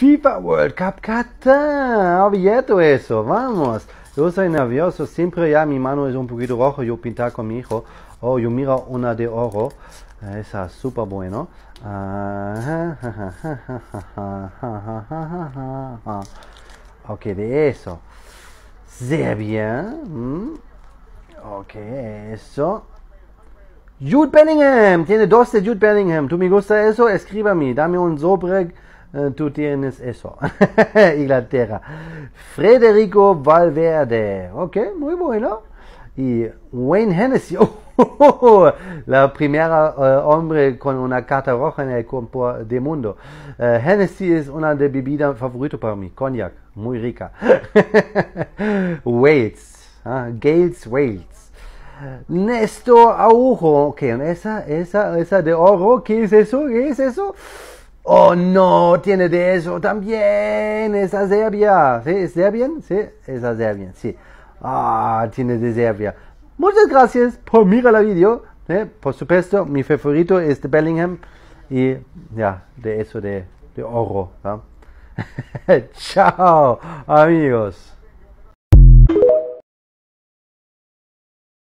FIFA World Cup Qatar, objeto eso, vamos. Yo soy nervioso, siempre ya mi mano es un poquito rojo, yo pintar con mi hijo, oh, yo miro una de oro, esa es súper bueno. Ok, de eso, sehr bien, ok, eso. Jude Bellingham, tiene 2 de Jude Bellingham, tú me gusta eso, escríbame, dame un sobre. Tú tienes eso. Inglaterra. Federico Valverde. Ok, muy bueno. Y Wayne Hennessy. Oh, la primera hombre con una carta roja en el campo del mundo. Hennessy es una de bebidas favoritas para mí. Cognac, muy rica. Wales. Gales, Wales. Néstor Araujo. Ok, esa de oro. ¿Qué es eso? ¿Qué es eso? Oh no, tiene de eso también, esa Serbia, ¿sí? ¿Es Serbia? Sí, esa Serbia, sí. Ah, tiene de Serbia. Muchas gracias por mirar el video, ¿sí? Por supuesto, mi favorito es de Bellingham y ya, de eso de oro, ¿sí? Chao, amigos.